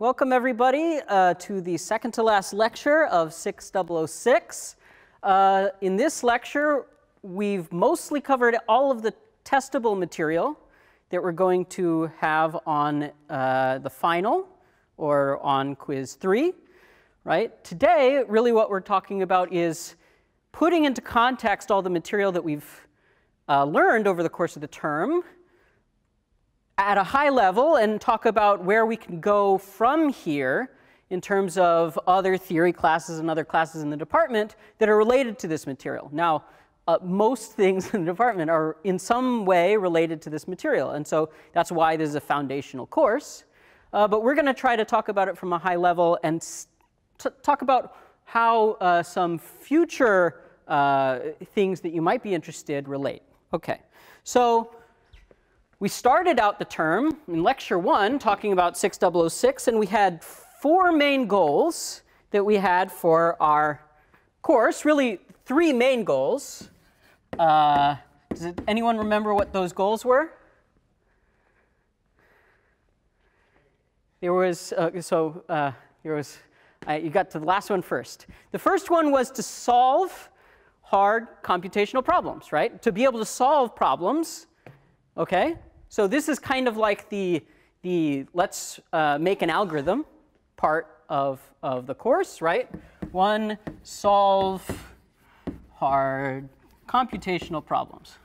Welcome everybody to the second to last lecture of 6.006. In this lecture, we've mostly covered all of the testable material that we're going to have on the final or on quiz 3, right? Today, really what we're talking about is putting into context all the material that we've learned over the course of the term at a high level and talk about where we can go from here in terms of other theory classes and other classes in the department that are related to this material. Now, most things in the department are in some way related to this material, and so that's why this is a foundational course. But we're going to try to talk about it from a high level and talk about how some future things that you might be interested relate. Okay, so we started out the term in lecture 1 talking about 6.006, and we had 4 main goals that we had for our course, really 3 main goals. Does anyone remember what those goals were? There was, you got to the last one first. The first one was to solve hard computational problems, right? To be able to solve problems, okay? So this is kind of like the let's make an algorithm part of the course, right? One, solve hard computational problems.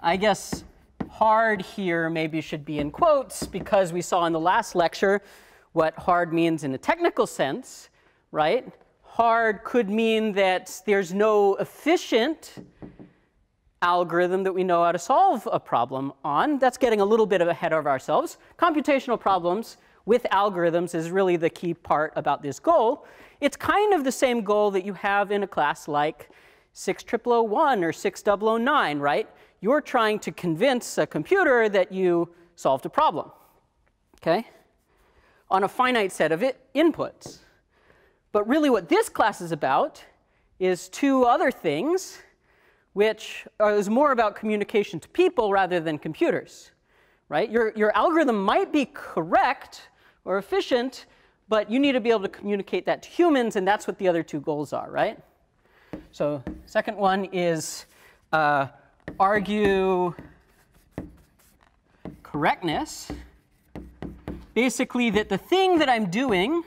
I guess hard here maybe should be in quotes because we saw in the last lecture what hard means in a technical sense, right? Hard could mean that there's no efficient algorithm that we know how to solve a problem on. That's getting a little bit ahead of ourselves. Computational problems with algorithms is really the key part about this goal. It's kind of the same goal that you have in a class like 6.001 or 6.009, right? You're trying to convince a computer that you solved a problem, okay, on a finite set of inputs. But really what this class is about is 2 other things, which is more about communication to people rather than computers, right? Your algorithm might be correct or efficient, but you need to be able to communicate that to humans, and that's what the other 2 goals are, right? So second one is argue correctness. Basically that the thing that I'm doing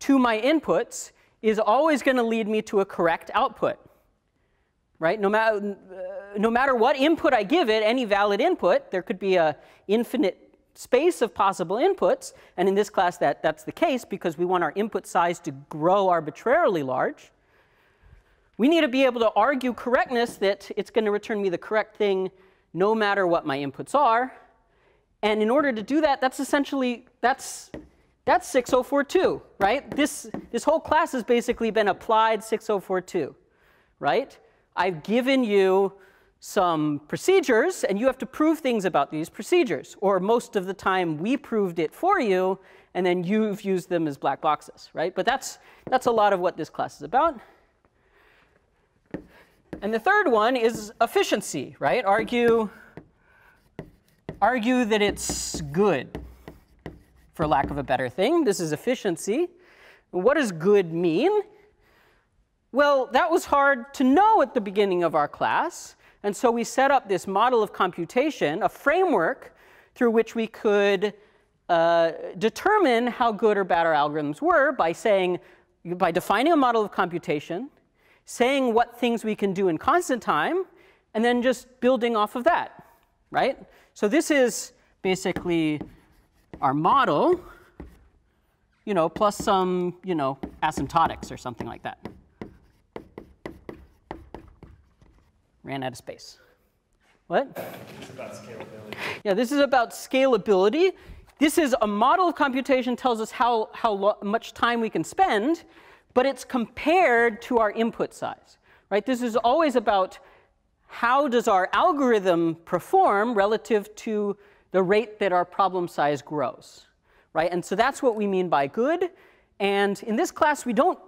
to my inputs is always going to lead me to a correct output, right? No matter what input I give it, any valid input, there could be an infinite space of possible inputs. And in this class, that's the case because we want our input size to grow arbitrarily large. We need to be able to argue correctness that it's going to return me the correct thing no matter what my inputs are. And in order to do that, that's essentially, that's 6.042, right? This whole class has basically been applied 6.042, right? I've given you some procedures, and you have to prove things about these procedures. Or most of the time, we proved it for you, and then you've used them as black boxes, right? But that's a lot of what this class is about. And the third one is efficiency, right? Argue that it's good, for lack of a better thing. This is efficiency. What does good mean? Well, that was hard to know at the beginning of our class. And so we set up this model of computation, a framework through which we could determine how good or bad our algorithms were by saying, by defining a model of computation, saying what things we can do in constant time, and then just building off of that, right? So this is basically our model, you know, plus some, you know, asymptotics or something like that. Ran out of space. What? It's about scalability. Yeah, this is about scalability. This is a model of computation, tells us how much time we can spend, but it's compared to our input size, right? This is always about how does our algorithm perform relative to the rate that our problem size grows, right? And so that's what we mean by good. And in this class, we don't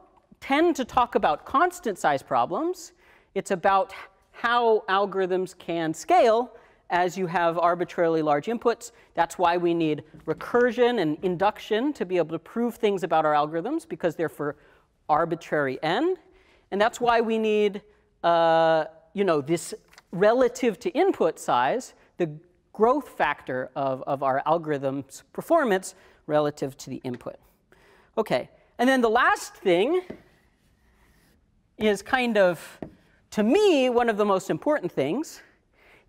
tend to talk about constant size problems. It's about how algorithms can scale as you have arbitrarily large inputs. That's why we need recursion and induction to be able to prove things about our algorithms, because they're for arbitrary n. And that's why we need this relative to input size, the growth factor of our algorithm's performance relative to the input. OK. And then the last thing is kind of, to me, one of the most important things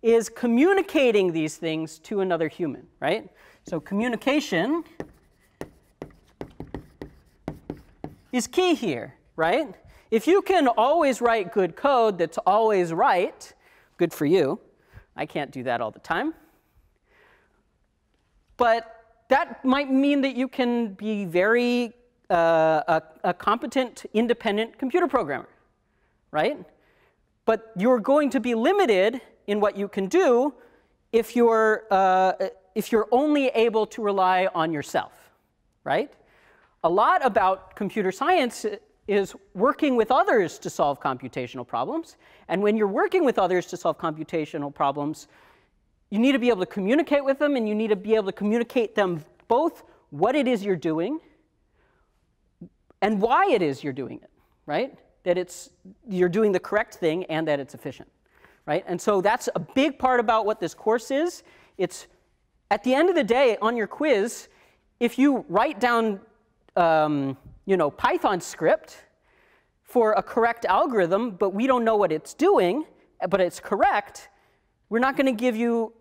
is communicating these things to another human, right? So communication is key here, right? If you can always write good code that's always right, good for you. I can't do that all the time. But that might mean that you can be very a competent, independent computer programmer, right? But you're going to be limited in what you can do if you're only able to rely on yourself, right? A lot about computer science is working with others to solve computational problems. And when you're working with others to solve computational problems, you need to be able to communicate with them, and you need to be able to communicate them both what it is you're doing and why it is you're doing it, right? That it's, you're doing the correct thing and that it's efficient. Right? And so that's a big part about what this course is. It's, at the end of the day, on your quiz, if you write down Python script for a correct algorithm, but we don't know what it's doing, but it's correct, we're not going to give you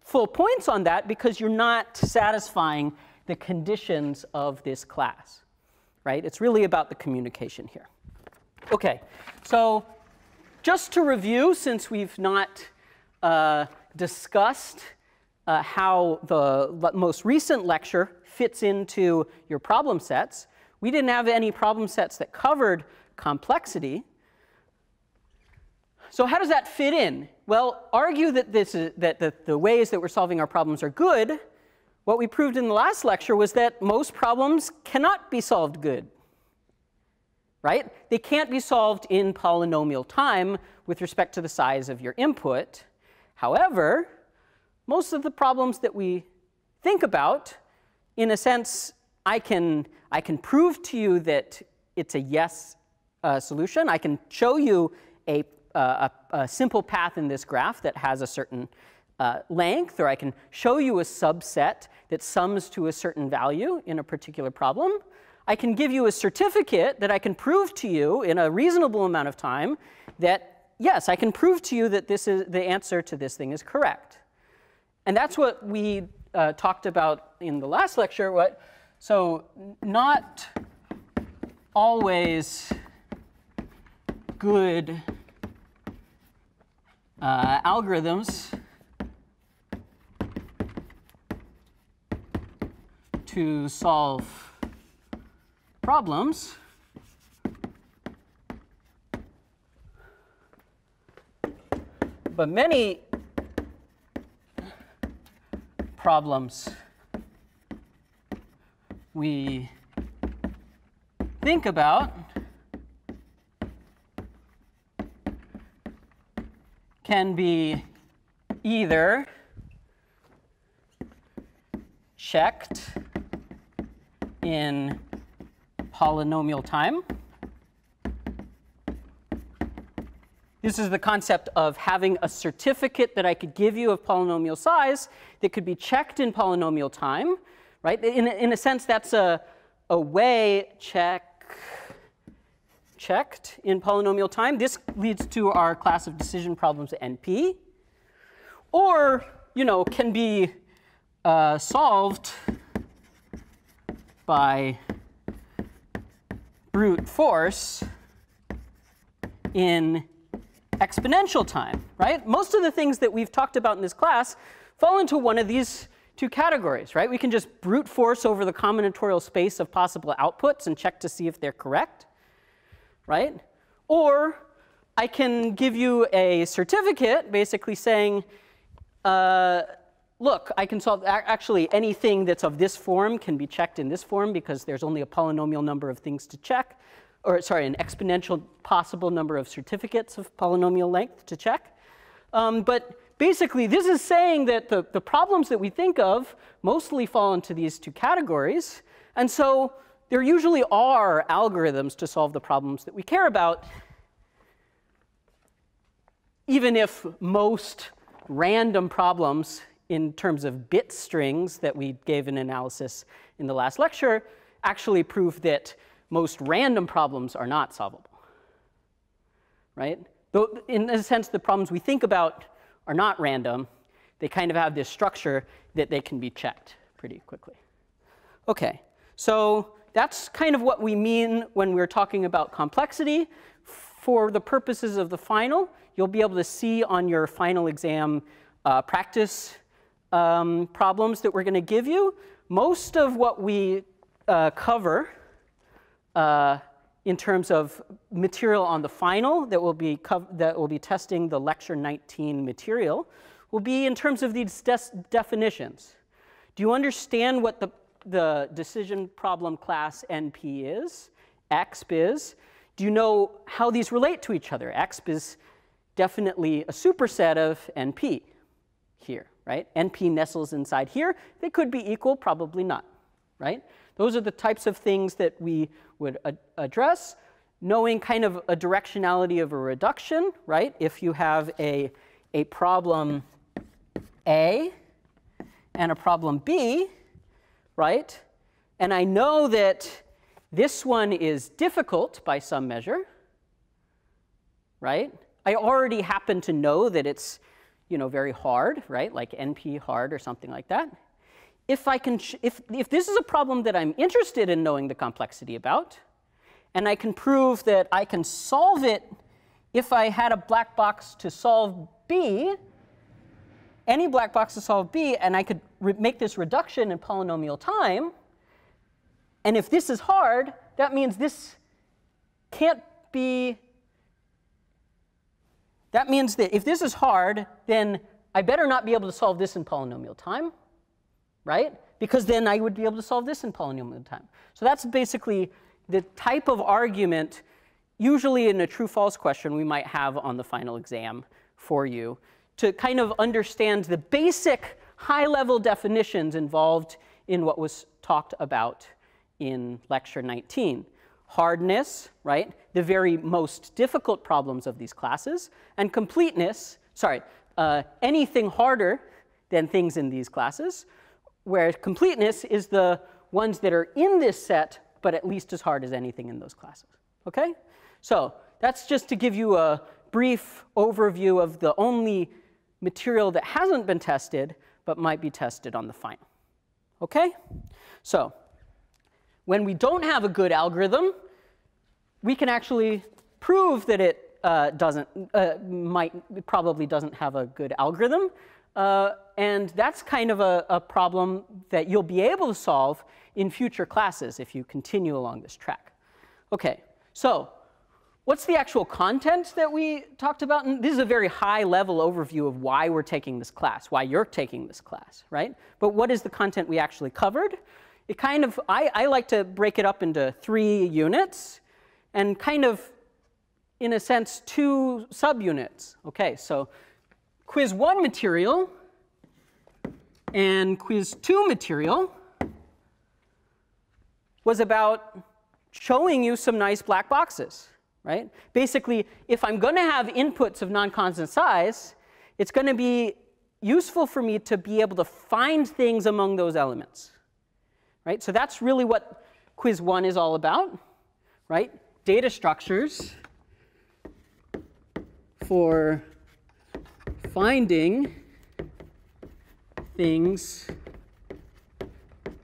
full points on that because you're not satisfying the conditions of this class. Right? It's really about the communication here. OK, so just to review, since we've not discussed how the most recent lecture fits into your problem sets, we didn't have any problem sets that covered complexity. So how does that fit in? Well, argue that the ways that we're solving our problems are good. What we proved in the last lecture was that most problems cannot be solved good. Right? They can't be solved in polynomial time with respect to the size of your input. However, most of the problems that we think about, in a sense, I can prove to you that it's a yes solution. I can show you a simple path in this graph that has a certain length, or I can show you a subset that sums to a certain value in a particular problem. I can give you a certificate that I can prove to you in a reasonable amount of time that, yes, I can prove to you that this is the answer to this thing is correct. And that's what we talked about in the last lecture. So not always good algorithms to solve problems but many problems we think about can be either checked in polynomial time. This is the concept of having a certificate that I could give you of polynomial size that could be checked in polynomial time, right? In a sense, that's a way checked in polynomial time. This leads to our class of decision problems, NP, or can be solved by brute force in exponential time, right? Most of the things that we've talked about in this class fall into one of these two categories, right? We can just brute force over the combinatorial space of possible outputs and check to see if they're correct, right? Or I can give you a certificate basically saying, look, I can solve actually anything that's of this form can be checked in this form because there's only a polynomial number of things to check, or sorry, an exponential possible number of certificates of polynomial length to check. But basically, this is saying that the problems that we think of mostly fall into these two categories. And so there usually are algorithms to solve the problems that we care about, even if most random problems in terms of bit strings that we gave an analysis in the last lecture actually prove that most random problems are not solvable, right? Though in a sense, the problems we think about are not random. They kind of have this structure that they can be checked pretty quickly. OK, so that's kind of what we mean when we're talking about complexity. For the purposes of the final, you'll be able to see on your final exam practice problems that we're going to give you. Most of what we cover in terms of material on the final that will be testing the lecture 19 material will be in terms of these definitions. Do you understand what the decision problem class NP is, exp is? Do you know how these relate to each other? Exp is definitely a superset of NP here, right? NP nestles inside here. They could be equal, probably not, right? Those are the types of things that we would address, knowing kind of a directionality of a reduction, right? If you have a problem A and a problem B, right? And I know that this one is difficult by some measure, right? I already happen to know that it's, you know, very hard, right? Like NP hard or something like that. If I can, if this is a problem that I'm interested in knowing the complexity about, and I can prove that I can solve it if I had a black box to solve B, any black box to solve B, and I could make this reduction in polynomial time. And if this is hard, that means this can't be, that means that if this is hard, then I better not be able to solve this in polynomial time, right? Because then I would be able to solve this in polynomial time. So that's basically the type of argument, usually in a true-false question, we might have on the final exam for you to kind of understand the basic high-level definitions involved in what was talked about in lecture 19. Hardness, right? The very most difficult problems of these classes. And completeness, sorry, anything harder than things in these classes, where completeness is the ones that are in this set, but at least as hard as anything in those classes. OK? So that's just to give you a brief overview of the only material that hasn't been tested, but might be tested on the final. OK? So when we don't have a good algorithm, we can actually prove that it probably doesn't have a good algorithm. And that's kind of a problem that you'll be able to solve in future classes if you continue along this track. OK, so what's the actual content that we talked about? And this is a very high-level overview of why we're taking this class, why you're taking this class, right? But what is the content we actually covered? It kind of, I like to break it up into 3 units and kind of, in a sense, 2 subunits. OK, so quiz 1 material and quiz 2 material was about showing you some nice black boxes, right? Basically, if I'm going to have inputs of non-constant size, it's going to be useful for me to be able to find things among those elements, right? So that's really what quiz 1 is all about, right? Data structures for finding things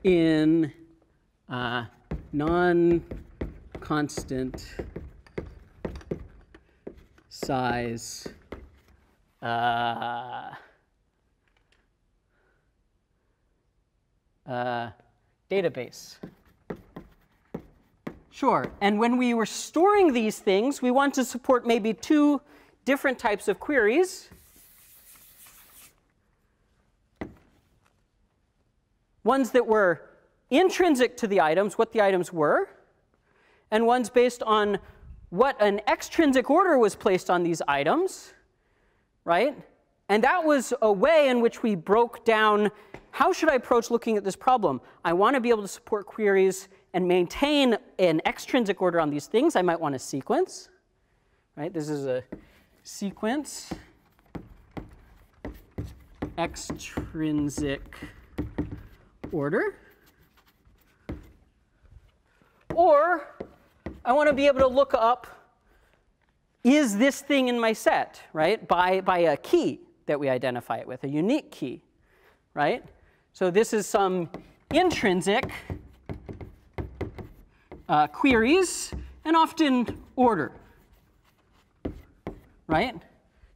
in non-constant size database. Sure. And when we were storing these things, we want to support maybe 2 different types of queries. Ones that were intrinsic to the items, what the items were, and ones based on what an extrinsic order was placed on these items, right? And that was a way in which we broke down how should I approach looking at this problem. I want to be able to support queries and maintain an extrinsic order on these things. I might want a sequence, right? This is a sequence, extrinsic order. Or I want to be able to look up, is this thing in my set, right? By a key that we identify it with, a unique key, right? So this is some intrinsic queries and often order, right?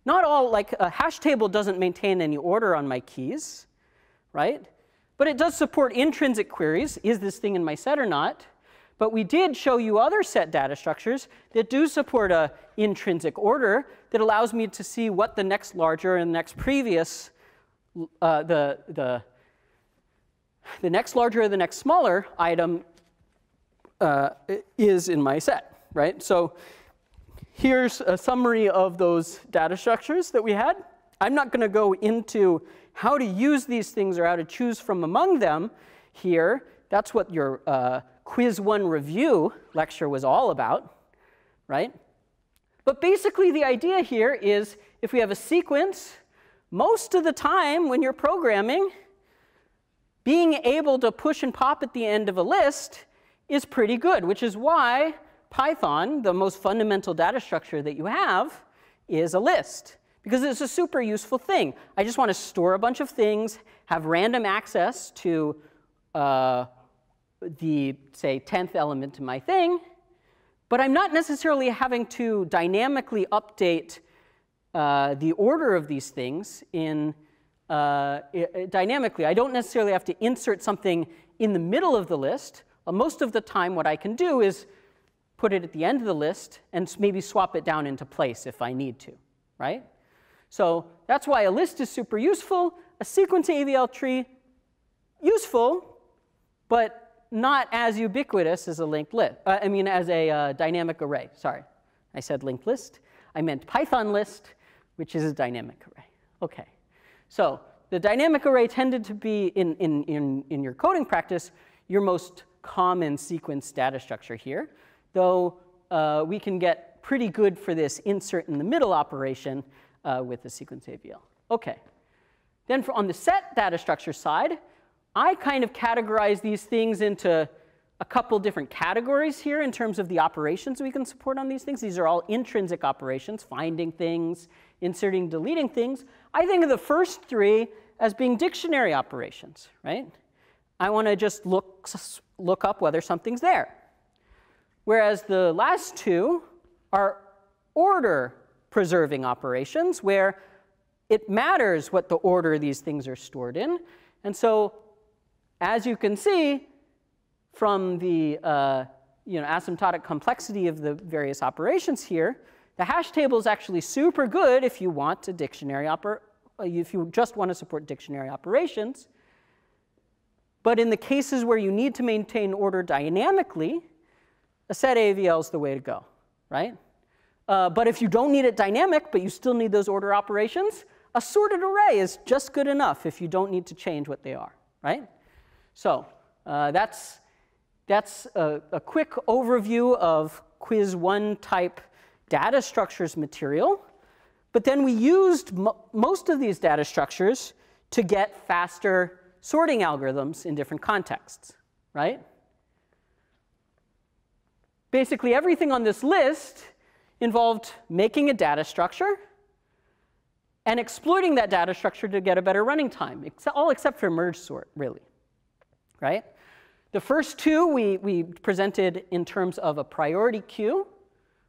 Not all, like a hash table doesn't maintain any order on my keys, right? But it does support intrinsic queries, is this thing in my set or not? But we did show you other set data structures that do support an intrinsic order that allows me to see what the next larger and next previous, the next larger or the next smaller item is in my set, right? So here's a summary of those data structures that we had. I'm not going to go into how to use these things or how to choose from among them here. That's what your Quiz 1 review lecture was all about, right? But basically the idea here is if we have a sequence, most of the time when you're programming, being able to push and pop at the end of a list is pretty good, which is why Python, the most fundamental data structure that you have, is a list, because it's a super useful thing. I just want to store a bunch of things, have random access to the, say, 10th element in my thing, but I'm not necessarily having to dynamically update the order of these things in dynamically. I don't necessarily have to insert something in the middle of the list. Most of the time what I can do is put it at the end of the list and maybe swap it down into place if I need to, right? So that's why a list is super useful, a sequence AVL tree useful, but not as ubiquitous as a linked list. I mean, as a dynamic array. Sorry, I said linked list. I meant Python list, which is a dynamic array. Okay. So the dynamic array tended to be in your coding practice your most common sequence data structure here, though we can get pretty good for this insert in the middle operation with the sequence AVL. Okay. Then on the set data structure side, I kind of categorize these things into a couple different categories here in terms of the operations we can support on these things. These are all intrinsic operations, finding things, inserting, deleting things. I think of the first three as being dictionary operations, right? I want to just look up whether something's there. Whereas the last two are order preserving operations where it matters what the order these things are stored in. And so as you can see from the asymptotic complexity of the various operations here, the hash table is actually super good if you want a dictionary if you just want to support dictionary operations. But in the cases where you need to maintain order dynamically, a set AVL is the way to go, right? But if you don't need it dynamic, but you still need those order operations, a sorted array is just good enough if you don't need to change what they are, right? So that's a quick overview of Quiz 1 type data structures material. But then we used most of these data structures to get faster sorting algorithms in different contexts, right? Basically everything on this list involved making a data structure and exploiting that data structure to get a better running time, all except for merge sort, really, right? The first two we presented in terms of a priority queue,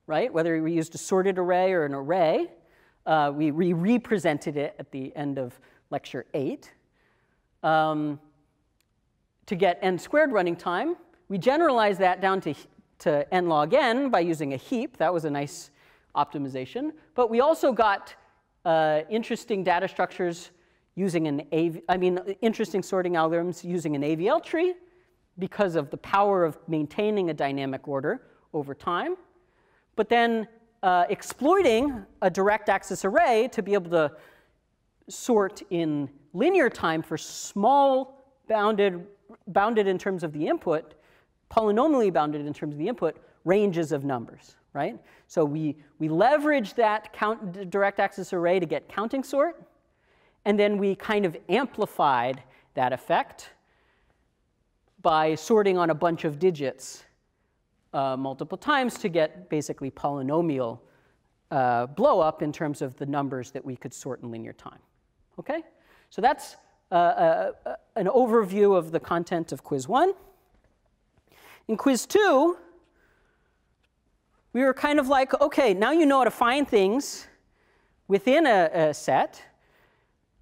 right? Whether we used a sorted array or an array, we represented it at the end of lecture 8. To get n squared running time, we generalized that down to n log n by using a heap. That was a nice optimization. But we also got interesting data structures using interesting sorting algorithms using an AVL tree because of the power of maintaining a dynamic order over time. But then exploiting a direct access array to be able to sort in linear time for small bounded in terms of the input, polynomially bounded in terms of the input, ranges of numbers, right? So we leverage that direct access array to get counting sort, and then we kind of amplified that effect by sorting on a bunch of digits multiple times to get basically polynomial blow up in terms of the numbers that we could sort in linear time. Okay? So that's an overview of the content of quiz 1. In quiz 2, we were kind of like, okay, now you know how to find things within a set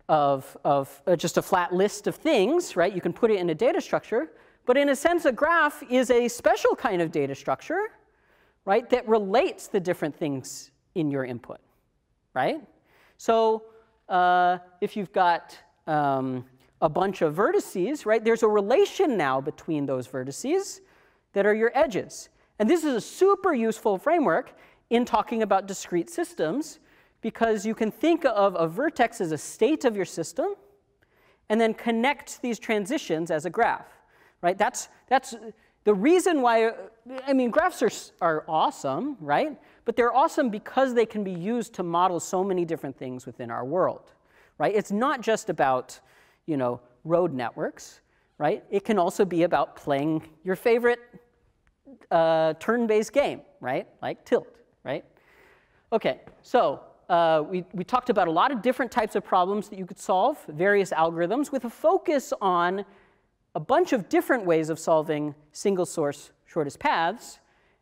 of just a flat list of things, right? You can put it in a data structure. But in a sense, a graph is a special kind of data structure, right, that relates the different things in your input, right? So if you've got a bunch of vertices, right, there's a relation now between those vertices that are your edges. And this is a super useful framework in talking about discrete systems, because you can think of a vertex as a state of your system and then connect these transitions as a graph, right? That's the reason why, I mean, graphs are awesome, right? But they're awesome because they can be used to model so many different things within our world, right? It's not just about, you know, road networks, right? It can also be about playing your favorite turn-based game, right? Like Tilt, right? Okay, so we talked about a lot of different types of problems that you could solve, various algorithms, with a focus on a bunch of different ways of solving single source shortest paths.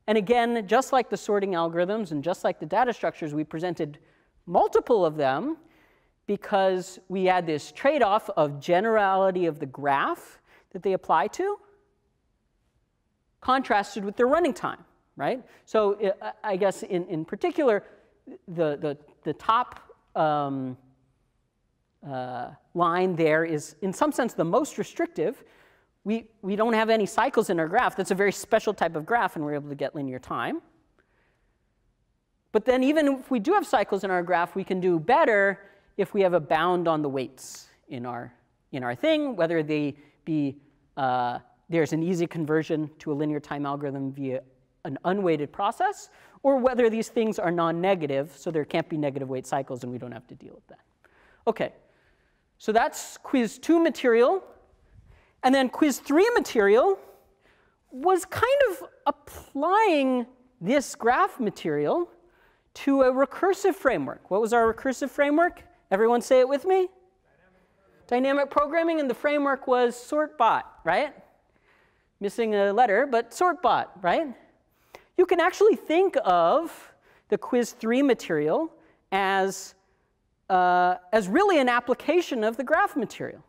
And again, just like the sorting algorithms and just like the data structures, we presented multiple of them because we had this trade-off of generality of the graph that they apply to contrasted with their running time, right? So I guess in particular, the top line there is in some sense the most restrictive. We don't have any cycles in our graph. That's a very special type of graph, and we're able to get linear time. But then even if we do have cycles in our graph, we can do better if we have a bound on the weights in our thing, whether they be there's an easy conversion to a linear time algorithm via an unweighted process, or whether these things are non-negative, so there can't be negative weight cycles and we don't have to deal with that. Okay, so that's quiz 2 material. And then quiz 3 material was kind of applying this graph material to a recursive framework. What was our recursive framework? Everyone say it with me. Dynamic programming, and the framework was SortBot, right? Missing a letter, but SortBot, right? You can actually think of the quiz 3 material as really an application of the graph material,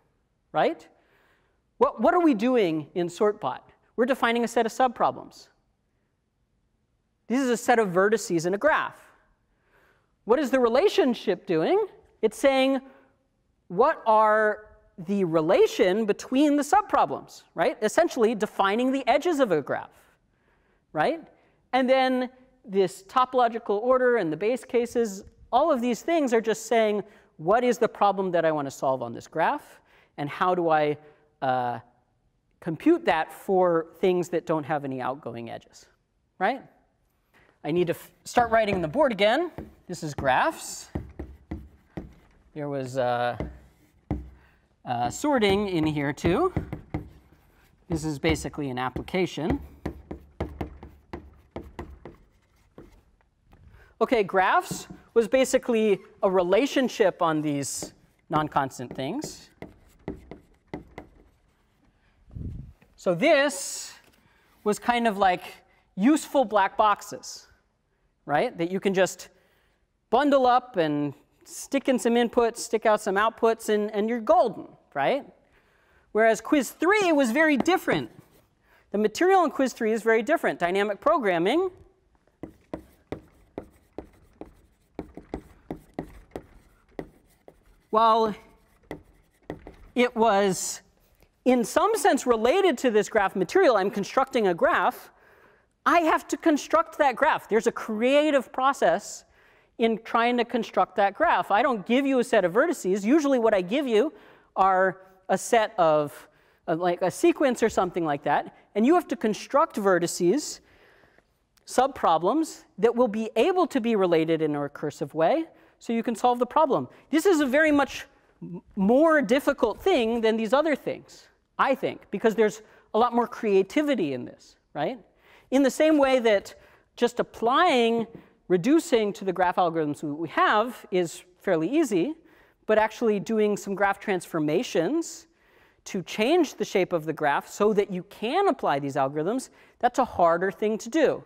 right? What are we doing in SortBot? We're defining a set of subproblems. This is a set of vertices in a graph. What is the relationship doing? It's saying, what are the relation between the subproblems, right? Essentially defining the edges of a graph, right? And then this topological order and the base cases, all of these things are just saying, what is the problem that I want to solve on this graph? And how do I compute that for things that don't have any outgoing edges, right? I need to start writing the board again. This is graphs. There was sorting in here too. This is basically an application. Okay, graphs was basically a relationship on these non-constant things. So this was kind of like useful black boxes, right? That you can just bundle up and stick in some inputs, stick out some outputs, and you're golden, right? Whereas quiz 3 was very different. The material in quiz 3 is very different. Dynamic programming . While it was in some sense related to this graph material, I'm constructing a graph, I have to construct that graph. There's a creative process in trying to construct that graph. I don't give you a set of vertices. Usually what I give you are a set of, like a sequence or something like that. And you have to construct vertices, subproblems, that will be able to be related in a recursive way so you can solve the problem. This is a very much more difficult thing than these other things, I think, because there's a lot more creativity in this, right? In the same way that just applying reducing to the graph algorithms we have is fairly easy, but actually doing some graph transformations to change the shape of the graph so that you can apply these algorithms, that's a harder thing to do,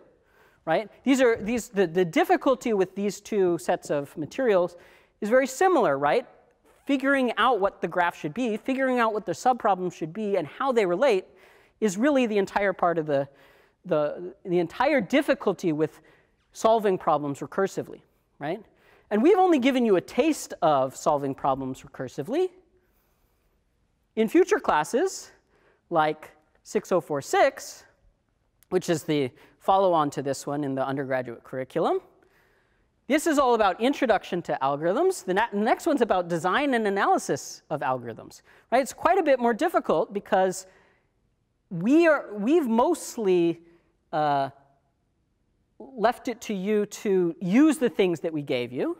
right? The difficulty with these two sets of materials is very similar, right? Figuring out what the graph should be, figuring out what the subproblems should be, and how they relate is really the entire part of the entire difficulty with solving problems recursively, right? And we've only given you a taste of solving problems recursively. In future classes, like 6.006, which is the follow-on to this one in the undergraduate curriculum, this is all about introduction to algorithms. The next one's about design and analysis of algorithms, right? It's quite a bit more difficult because we've mostly left it to you to use the things that we gave you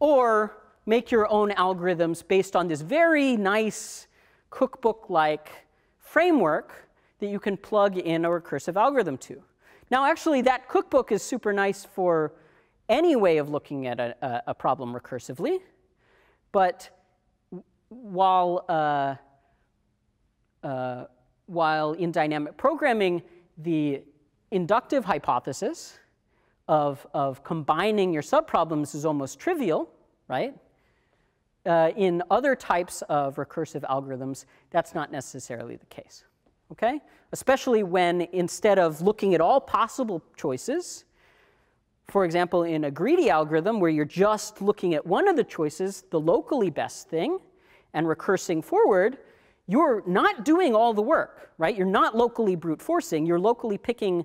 or make your own algorithms based on this very nice cookbook-like framework that you can plug in a recursive algorithm to. Now, actually, that cookbook is super nice for any way of looking at a problem recursively. But while in dynamic programming, the inductive hypothesis of combining your subproblems is almost trivial, right? In other types of recursive algorithms, that's not necessarily the case, okay? Especially when instead of looking at all possible choices, for example, in a greedy algorithm where you're just looking at one of the choices, the locally best thing, and recursing forward, you're not doing all the work, right? You're not locally brute forcing. You're locally picking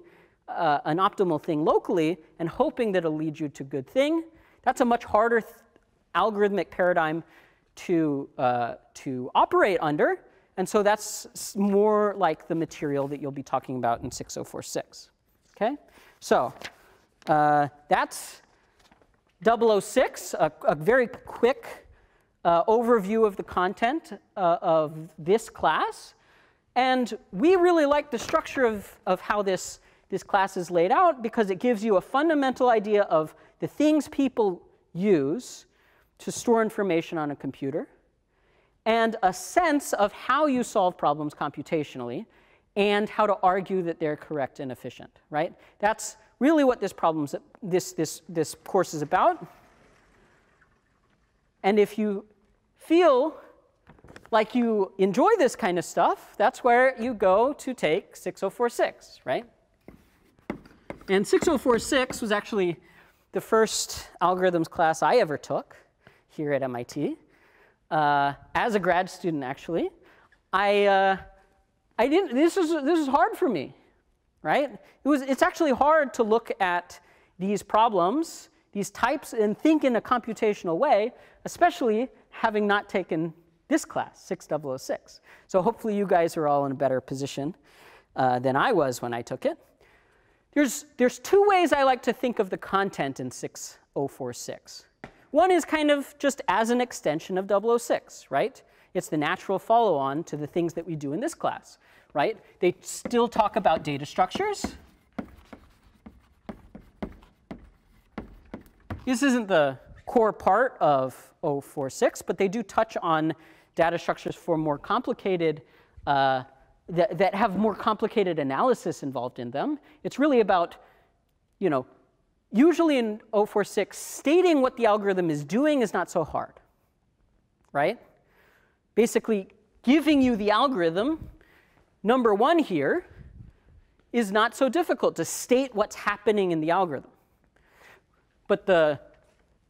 an optimal thing locally and hoping that it'll lead you to good thing. That's a much harder algorithmic paradigm to operate under. And so that's more like the material that you'll be talking about in 6.006, okay? So that's 6.006, a very quick overview of the content of this class. And we really like the structure of how this class is laid out because it gives you a fundamental idea of the things people use to store information on a computer and a sense of how you solve problems computationally and how to argue that they're correct and efficient, right? That's really what this course is about. And if you feel like you enjoy this kind of stuff, that's where you go to take 6.046, right? And 6.046 was actually the first algorithms class I ever took here at MIT as a grad student. Actually, I didn't. This is hard for me, right? It's actually hard to look at these problems, these types, and think in a computational way, especially having not taken this class, 6.006. So hopefully you guys are all in a better position than I was when I took it. There's two ways I like to think of the content in 6.046. One is kind of just as an extension of 6.006, right? It's the natural follow-on to the things that we do in this class, right? They still talk about data structures. This isn't the core part of 6.046, but they do touch on data structures for more complicated, that have more complicated analysis involved in them. It's really about, you know, usually in 6.046, stating what the algorithm is doing is not so hard, right? Basically, giving you the algorithm, number one here, is not so difficult to state what's happening in the algorithm. But the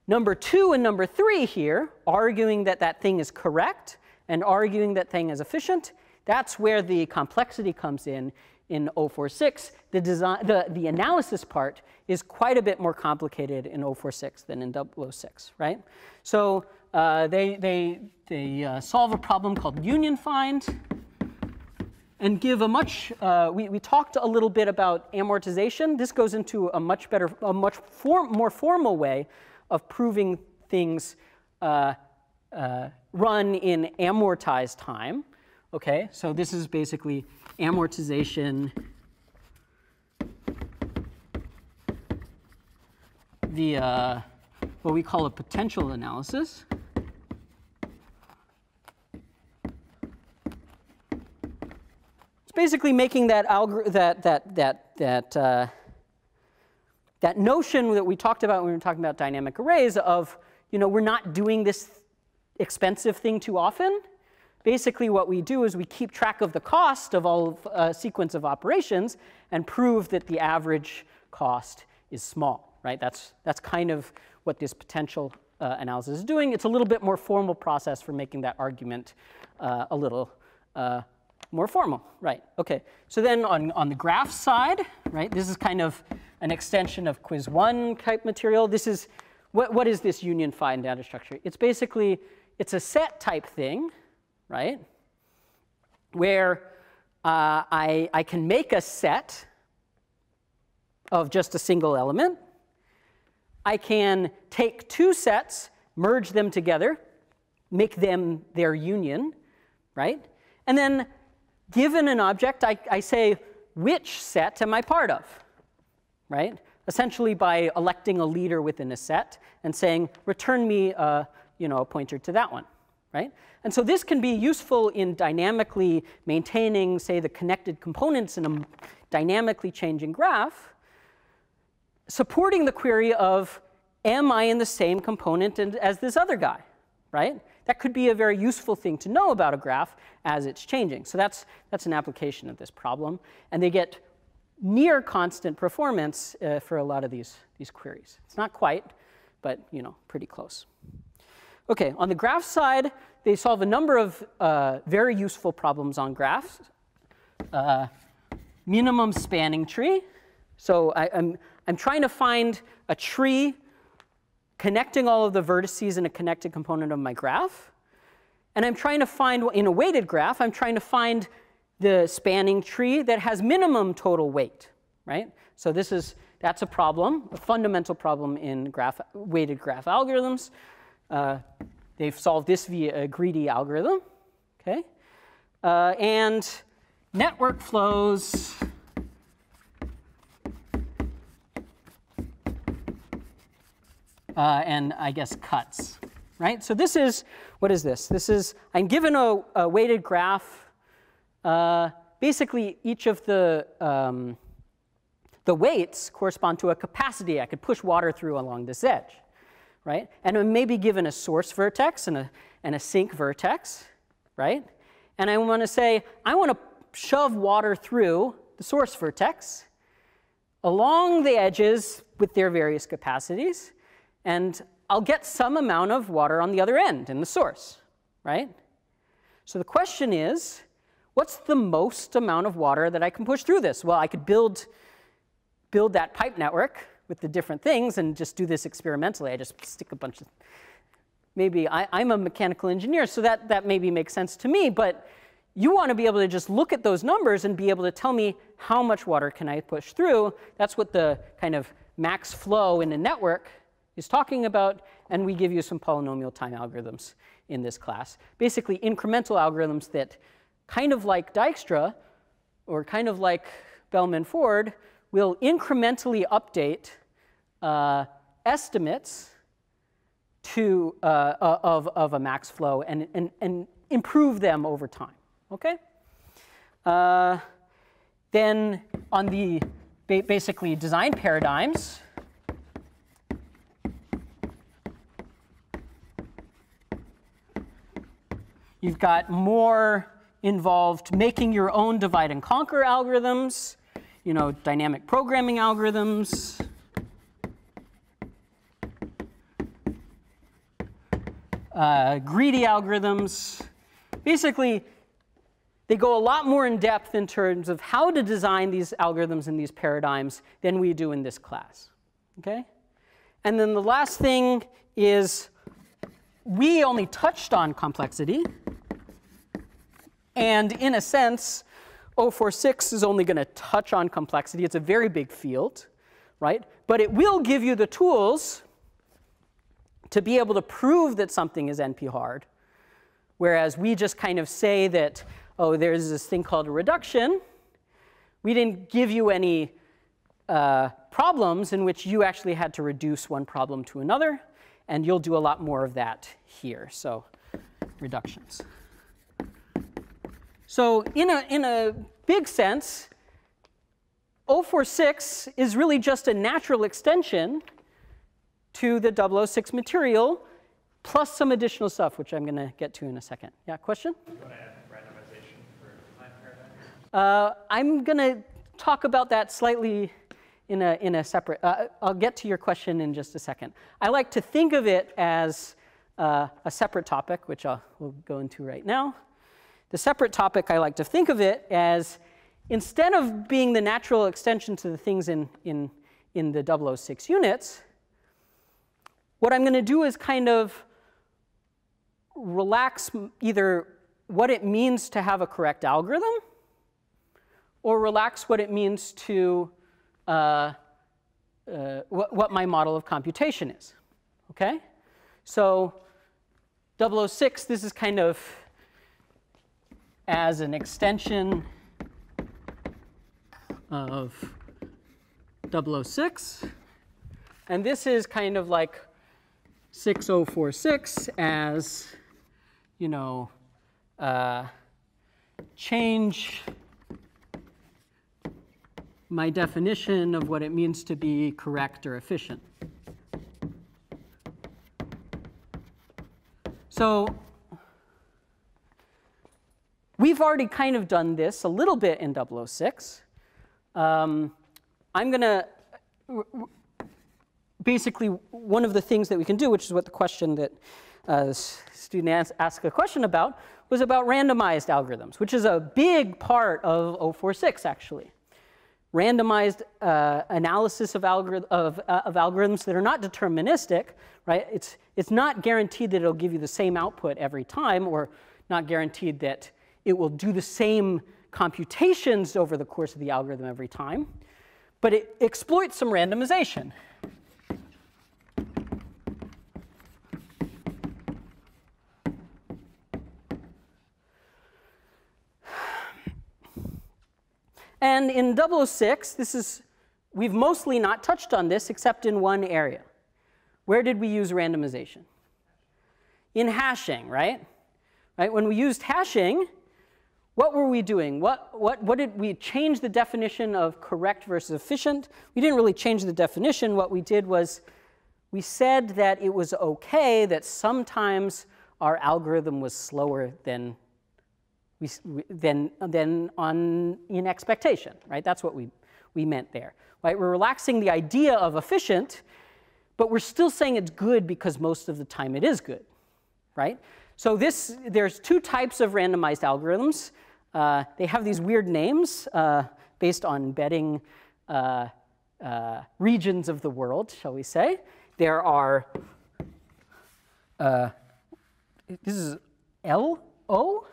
number two and number three here, arguing that that thing is correct and arguing that thing is efficient, that's where the complexity comes in in 046, the analysis part is quite a bit more complicated in 046 than in 006, right? So they solve a problem called union find and give a much, we talked a little bit about amortization. This goes into a much better, a much more formal way of proving things run in amortized time. Okay, so this is basically amortization via what we call a potential analysis. It's basically making that notion that we talked about when we were talking about dynamic arrays of, you know, we're not doing this expensive thing too often. Basically, what we do is we keep track of the cost of all sequence of operations and prove that the average cost is small, right? That's kind of what this potential analysis is doing. It's a little bit more formal process for making that argument a little more formal, right? Okay. So then on the graph side, right? This is kind of an extension of quiz one type material. This is what is this union find data structure? It's basically a set type thing, right, where I can make a set of just a single element. I can take two sets, merge them together, make them their union, right? And then given an object, I say, which set am I part of, right? Essentially by electing a leader within a set and saying, return me you know, a pointer to that one. Right? And so this can be useful in dynamically maintaining, say, the connected components in a dynamically changing graph, supporting the query of, am I in the same component as this other guy, right? That could be a very useful thing to know about a graph as it's changing. So that's an application of this problem. And they get near constant performance for a lot of these queries. It's not quite, but you know, pretty close. Okay, on the graph side, they solve a number of very useful problems on graphs. Minimum spanning tree. So I'm trying to find a tree connecting all of the vertices in a connected component of my graph. And I'm trying to find, in a weighted graph, I'm trying to find the spanning tree that has minimum total weight, right? So this is, that's a problem, a fundamental problem in weighted graph algorithms. They've solved this via a greedy algorithm, okay? And network flows and I guess cuts, right? So this is, what is this? This is, I'm given a weighted graph. Basically, each of the weights correspond to a capacity. I could push water through along this edge. Right? And it may be given a source vertex and a sink vertex, right? And I want to say, I want to shove water through the source vertex along the edges with their various capacities, and I'll get some amount of water on the other end in the source, right? So the question is, what's the most amount of water that I can push through this? Well, I could build that pipe network with the different things and just do this experimentally. I just stick a bunch of, maybe I'm a mechanical engineer, so that maybe makes sense to me, but you want to be able to just look at those numbers and be able to tell me how much water can I push through. That's what the kind of max flow in a network is talking about, and we give you some polynomial time algorithms in this class. Basically incremental algorithms that kind of like Dijkstra or kind of like Bellman-Ford will incrementally update estimates to, of a max flow and improve them over time, okay? Then on the basically design paradigms, you've got more involved making your own divide and conquer algorithms, you know, dynamic programming algorithms, greedy algorithms. Basically, They go a lot more in depth in terms of how to design these algorithms and these paradigms than we do in this class. Okay? And then the last thing is we only touched on complexity. And in a sense, 046 is only going to touch on complexity. It's a very big field, right? But it will give you the tools to be able to prove that something is NP-hard, whereas we just kind of say that, oh, there's this thing called a reduction. We didn't give you any problems in which you actually had to reduce one problem to another, and you'll do a lot more of that here. So reductions. So in a big sense, 046 is really just a natural extension to the 006 material, plus some additional stuff, which I'm going to get to in a second. Yeah, question? I'm going to talk about that slightly in a separate. I'll get to your question in just a second. I like to think of it as a separate topic, which we'll go into right now. The separate topic, I like to think of it as, instead of being the natural extension to the things in the 006 units, what I'm going to do is kind of relax either what it means to have a correct algorithm, or relax what it means to what my model of computation is. Okay? So 006, this is kind of as an extension of 006. And this is kind of like 6046 as, you know, change my definition of what it means to be correct or efficient. So we've already kind of done this a little bit in 006. I'm going to basically one of the things that we can do, which is what the question that the student asked a question about, was about randomized algorithms, which is a big part of 046 actually. Randomized analysis of algorithms that are not deterministic, right? It's not guaranteed that it'll give you the same output every time, or not guaranteed that it will do the same computations over the course of the algorithm every time, but it exploits some randomization. And in 006, this is, we've mostly not touched on this except in one area. Where did we use randomization? In hashing, right? When we used hashing, what were we doing? What did we change the definition of correct versus efficient? We didn't really change the definition. What we did was we said that it was OK that sometimes our algorithm was slower than in expectation, right? That's what we meant there, right? We're relaxing the idea of efficient, but we're still saying it's good because most of the time it is good, right? So there's two types of randomized algorithms. They have these weird names based on betting regions of the world, shall we say? There are this is L.O.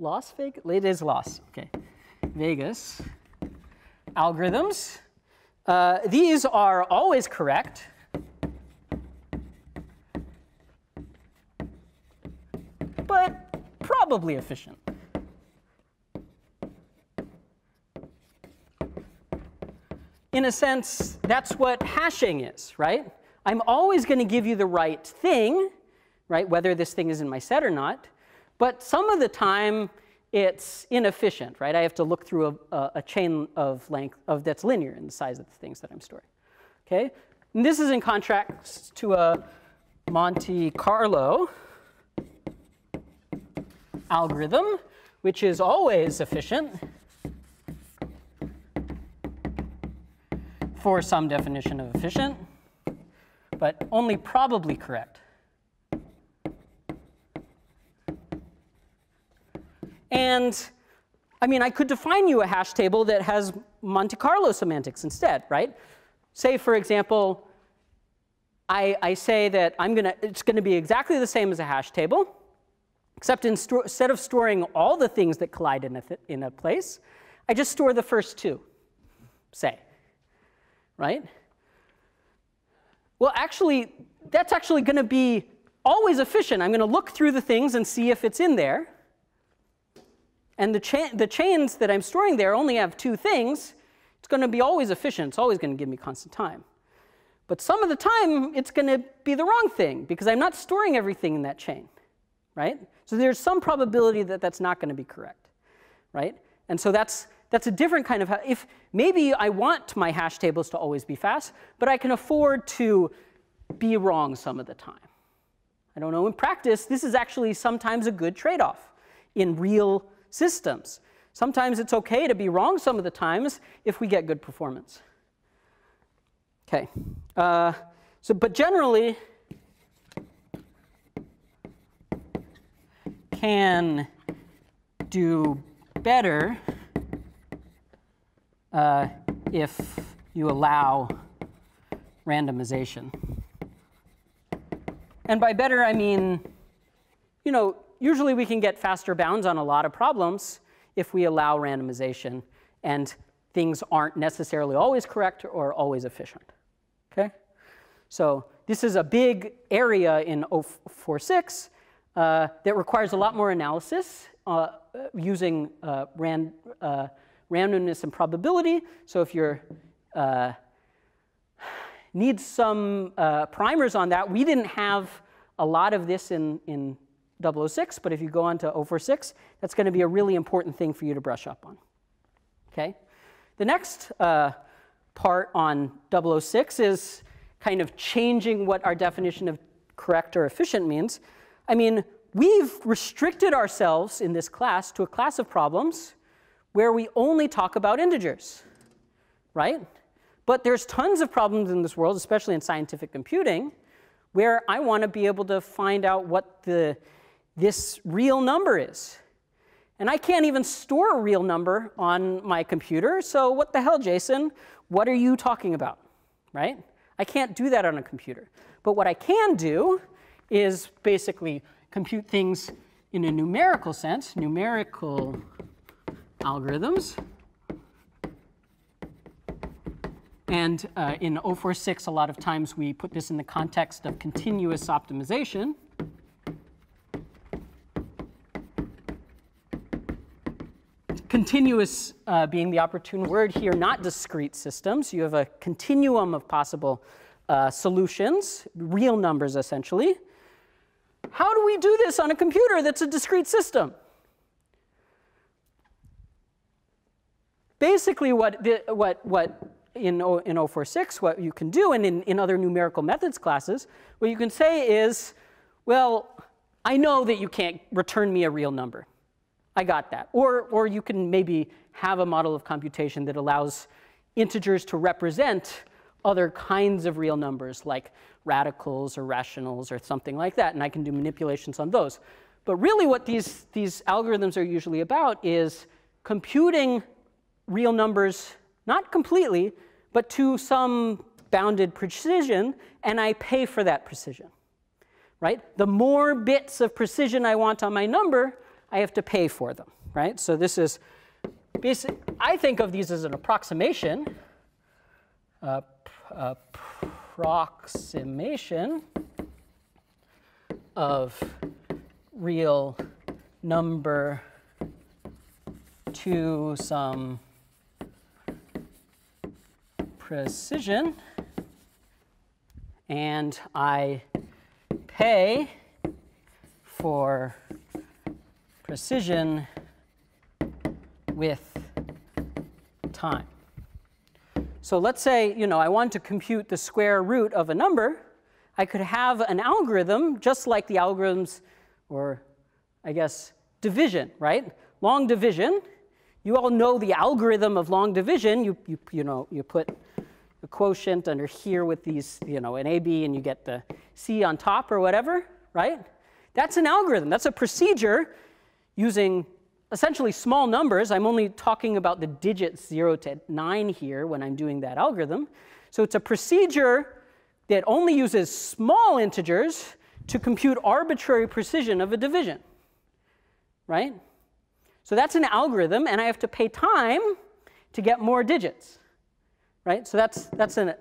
Las Vegas? It is Las, okay. Vegas algorithms. These are always correct. But probably efficient. In a sense, that's what hashing is, right? I'm always going to give you the right thing, right? Whether this thing is in my set or not. But some of the time, it's inefficient, right? I have to look through a chain of length that's linear in the size of the things that I'm storing. Okay, and this is in contrast to a Monte Carlo algorithm, which is always efficient for some definition of efficient, but only probably correct. And I mean, I could define you a hash table that has Monte Carlo semantics instead, right? Say, for example, I say that it's going to be exactly the same as a hash table, except instead of storing all the things that collide in a place, I just store the first two, say, right? Well, actually, that's actually going to be always efficient. I'm going to look through the things and see if it's in there. And the chains that I'm storing there only have two things. It's going to be always efficient. It's always going to give me constant time. But some of the time, it's going to be the wrong thing, because I'm not storing everything in that chain, right? So there's some probability that that's not going to be correct, right? And so that's a different kind of, if maybe I want my hash tables to always be fast, but I can afford to be wrong some of the time. I don't know, in practice, this is actually sometimes a good trade-off in real systems. Sometimes it's OK to be wrong some of the times if we get good performance. OK. But generally, can do better if you allow randomization. And by better, I mean, you know, usually we can get faster bounds on a lot of problems if we allow randomization and things aren't necessarily always correct or always efficient, okay? So this is a big area in 6.006 that requires a lot more analysis using randomness and probability. So if you need some primers on that, we didn't have a lot of this in 6.006, but if you go on to 6.046, that's going to be a really important thing for you to brush up on. Okay. The next part on 6.006 is kind of changing what our definition of correct or efficient means. I mean, we've restricted ourselves in this class to a class of problems where we only talk about integers, right? But there's tons of problems in this world, especially in scientific computing, where I want to be able to find out what this real number is. And I can't even store a real number on my computer, so what the hell, Jason? What are you talking about, right? I can't do that on a computer. But what I can do is basically compute things in a numerical sense, numerical algorithms. And in 6.046, a lot of times we put this in the context of continuous optimization. Continuous being the opportune word here, not discrete systems. You have a continuum of possible solutions, real numbers essentially. How do we do this on a computer that's a discrete system? Basically, in 0.046, what you can do, and in other numerical methods classes, what you can say is, well, I know that you can't return me a real number. I got that. Or you can maybe have a model of computation that allows integers to represent other kinds of real numbers, like radicals or rationals or something like that, and I can do manipulations on those. But really what these algorithms are usually about is computing real numbers, not completely, but to some bounded precision, and I pay for that precision, right? The more bits of precision I want on my number, I have to pay for them, right? So this is basic. I think of these as an approximation. Approximation of real number to some precision, and I pay for precision with time. So let's say, you know, I want to compute the square root of a number. I could have an algorithm just like the algorithms, or I guess division, right? Long division. You all know the algorithm of long division. You put the quotient under here with these, you know, an AB, and you get the C on top or whatever, right? That's an algorithm. That's a procedure using essentially small numbers. I'm only talking about the digits 0 to 9 here when I'm doing that algorithm. So it's a procedure that only uses small integers to compute arbitrary precision of a division, right? So that's an algorithm, and I have to pay time to get more digits, right? So that's an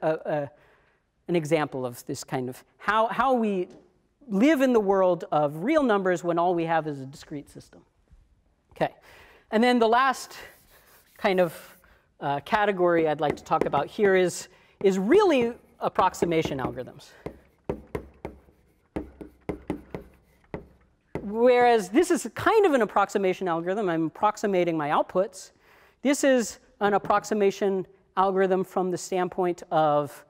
example of this kind of how we live in the world of real numbers when all we have is a discrete system. Okay, and then the last kind of category I'd like to talk about here is really approximation algorithms. Whereas this is kind of an approximation algorithm. I'm approximating my outputs. This is an approximation algorithm from the standpoint of,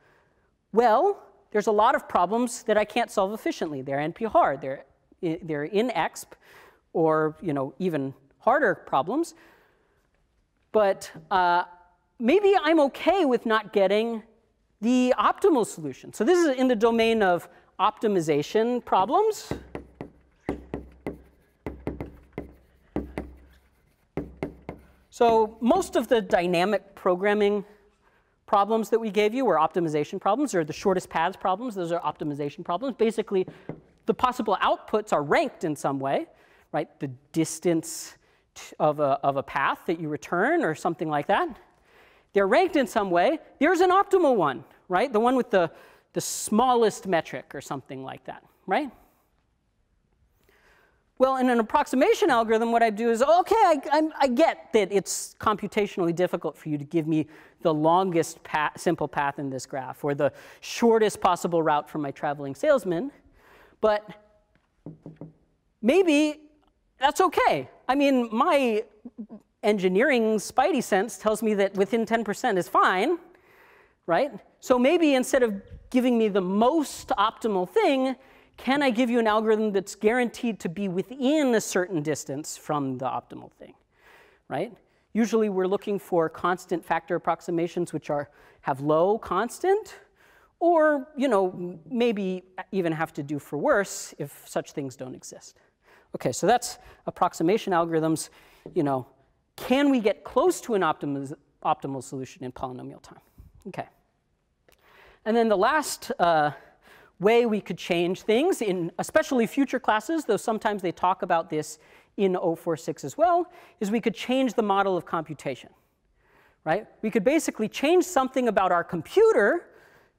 well, there's a lot of problems that I can't solve efficiently. They're NP-hard. They're in exp, or even harder problems. But maybe I'm OK with not getting the optimal solution. So this is in the domain of optimization problems. So most of the dynamic programming problems that we gave you were optimization problems, or the shortest paths problems. Those are optimization problems. Basically, the possible outputs are ranked in some way, right? The distance of a path that you return or something like that. They're ranked in some way. There's an optimal one, right? The one with the smallest metric or something like that, right? Well, in an approximation algorithm, what I do is, OK, I get that it's computationally difficult for you to give me the longest path, simple path in this graph, or the shortest possible route for my traveling salesman. But maybe that's OK. I mean, my engineering spidey sense tells me that within 10% is fine, right? So maybe instead of giving me the most optimal thing, can I give you an algorithm that's guaranteed to be within a certain distance from the optimal thing, right? Usually we're looking for constant factor approximations which have low constant, or maybe even have to do for worse if such things don't exist. Okay, so that's approximation algorithms. Can we get close to an optimal solution in polynomial time? Okay. And then the last way we could change things, in especially future classes, though sometimes they talk about this in 0.046 as well, is we could change the model of computation, right? We could basically change something about our computer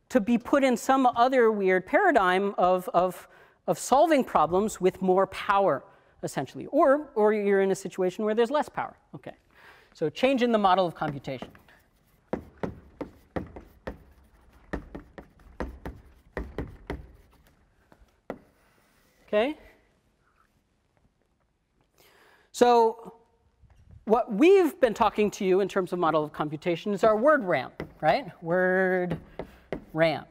to be put in some other weird paradigm of solving problems with more power, essentially, or you're in a situation where there's less power. Okay, so change in the model of computation. Okay. So what we've been talking to you in terms of model of computation is our word ramp, right? Word ramp.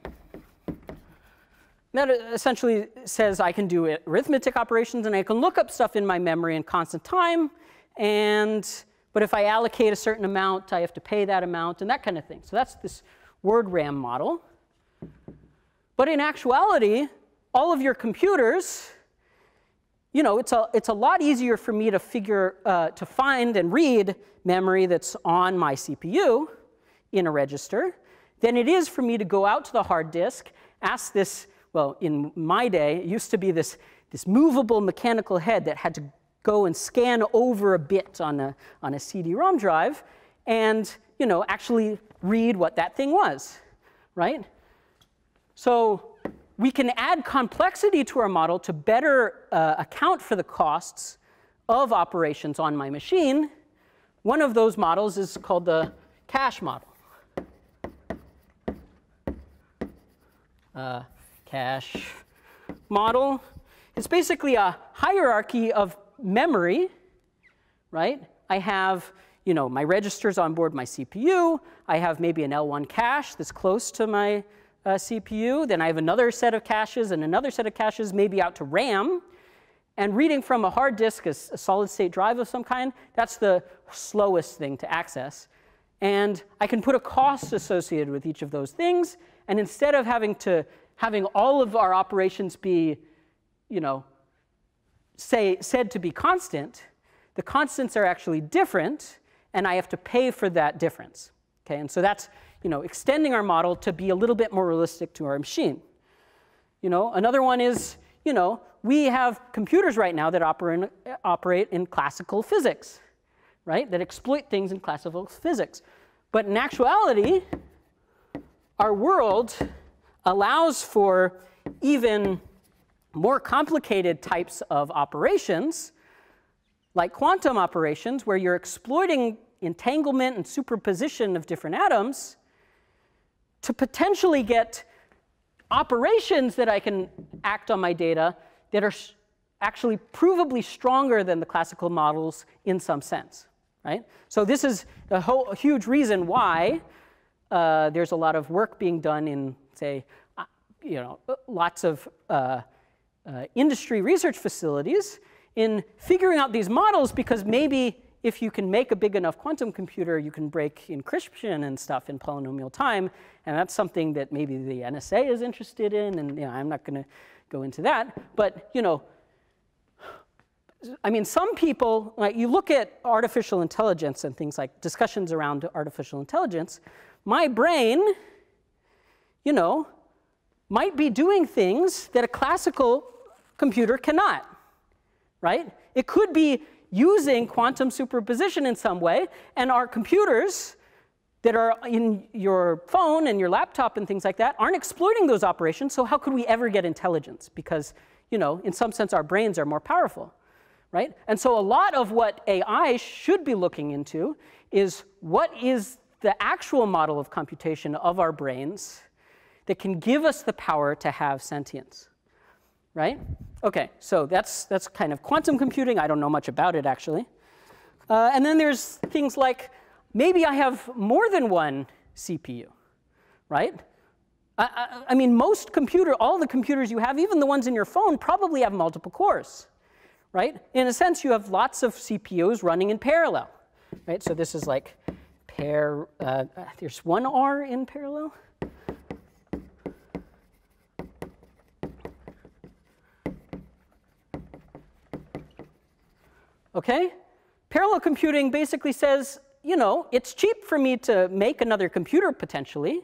That essentially says I can do arithmetic operations and I can look up stuff in my memory in constant time, but if I allocate a certain amount, I have to pay that amount and that kind of thing. So that's this word RAM model. But in actuality, all of your computers, it's a lot easier for me to find and read memory that's on my CPU in a register than it is for me to go out to the hard disk, ask this. Well, in my day, it used to be this movable mechanical head that had to go and scan over a bit on a CD-ROM drive, and actually read what that thing was, right? So we can add complexity to our model to better account for the costs of operations on my machine. One of those models is called the cache model. Cache model is basically a hierarchy of memory, right? I have my registers on board my CPU. I have maybe an L1 cache that's close to my CPU, then I have another set of caches and another set of caches, maybe out to RAM. And reading from a hard disk, a solid state drive of some kind, that's the slowest thing to access. And I can put a cost associated with each of those things. And instead of having all of our operations be said to be constant, the constants are actually different, and I have to pay for that difference. Okay, and so that's, you know, extending our model to be a little bit more realistic to our machine. You know, another one is, you know, we have computers right now that operate in classical physics, right? That exploit things in classical physics. But in actuality, our world allows for even more complicated types of operations, like quantum operations, where you're exploiting entanglement and superposition of different atoms to potentially get operations that I can act on my data that are actually provably stronger than the classical models in some sense, right? So this is a huge reason why there's a lot of work being done in, say, you know, lots of industry research facilities in figuring out these models, because maybe if you can make a big enough quantum computer, you can break encryption and stuff in polynomial time, and that's something that maybe the NSA is interested in, and you know, I'm not going to go into that. But you know, I mean, some people, like you look at artificial intelligence and things like discussions around artificial intelligence, my brain, you know, might be doing things that a classical computer cannot, right? It could be using quantum superposition in some way, and our computers that are in your phone and your laptop and things like that aren't exploiting those operations, so how could we ever get intelligence? Because, you know, in some sense our brains are more powerful, right? And so a lot of what AI should be looking into is what is the actual model of computation of our brains that can give us the power to have sentience, right? Okay, so that's kind of quantum computing. I don't know much about it, actually. And then there's things like, maybe I have more than one CPU, right? I mean, most all the computers you have, even the ones in your phone, probably have multiple cores, right? In a sense, you have lots of CPUs running in parallel, right? So this is like there's one R in parallel. Okay, parallel computing basically says, you know, it's cheap for me to make another computer potentially,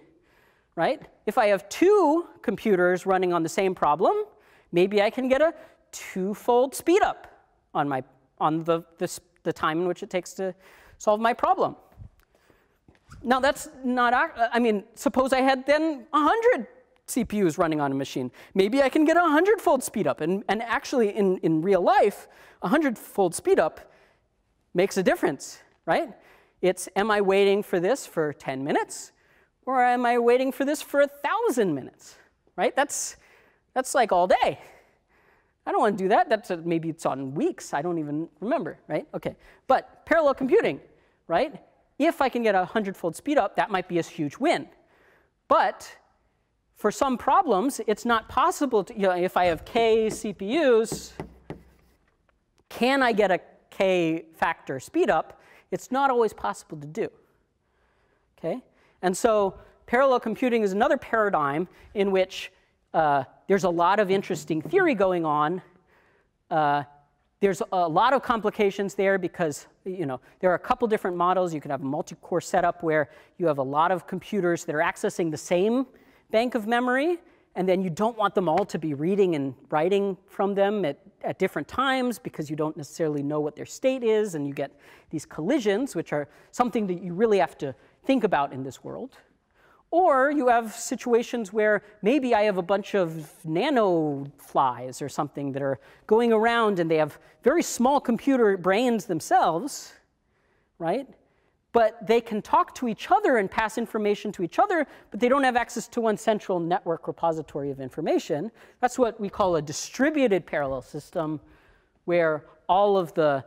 right? If I have two computers running on the same problem, maybe I can get a twofold speed up on the time in which it takes to solve my problem. Now that's not, I mean, suppose I had then 100 CPUs running on a machine. Maybe I can get a 100-fold speed up. And actually, in real life, a 100-fold speed up makes a difference, right? It's, am I waiting for this for 10 minutes? Or am I waiting for this for 1,000 minutes, right? That's like all day. I don't want to do that. Maybe it's on weeks. I don't even remember, right? Okay, but parallel computing, right? If I can get a 100-fold speed up, that might be a huge win. But for some problems, it's not possible to, you know, if I have k CPUs, can I get a k factor speed up? It's not always possible to do, okay? And so parallel computing is another paradigm in which there's a lot of interesting theory going on. There's a lot of complications there because, you know, there are a couple different models. You could have a multi-core setup where you have a lot of computers that are accessing the same bank of memory, and then you don't want them all to be reading and writing from them at different times, because you don't necessarily know what their state is, and you get these collisions, which are something that you really have to think about in this world. Or you have situations where maybe I have a bunch of nano flies or something that are going around, and they have very small computer brains themselves, right? But they can talk to each other and pass information to each other, but they don't have access to one central network repository of information. That's what we call a distributed parallel system, where all of the,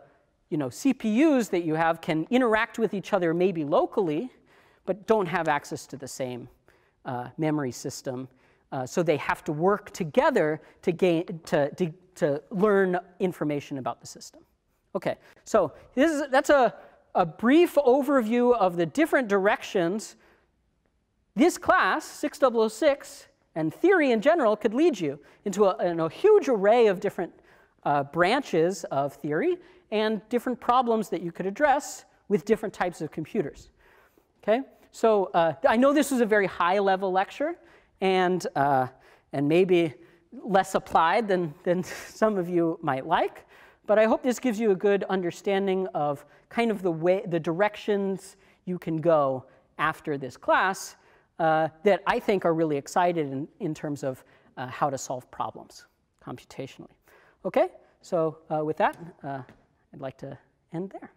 you know, CPUs that you have can interact with each other maybe locally, but don't have access to the same memory system. So they have to work together to learn information about the system. Okay, so that's a brief overview of the different directions this class, 6006, and theory in general could lead you into a huge array of different branches of theory. and different problems that you could address with different types of computers. Okay? So I know this was a very high-level lecture and maybe less applied than some of you might like, but I hope this gives you a good understanding of kind of the directions you can go after this class that I think are really excited in terms of how to solve problems computationally. Okay, so with that, I'd like to end there.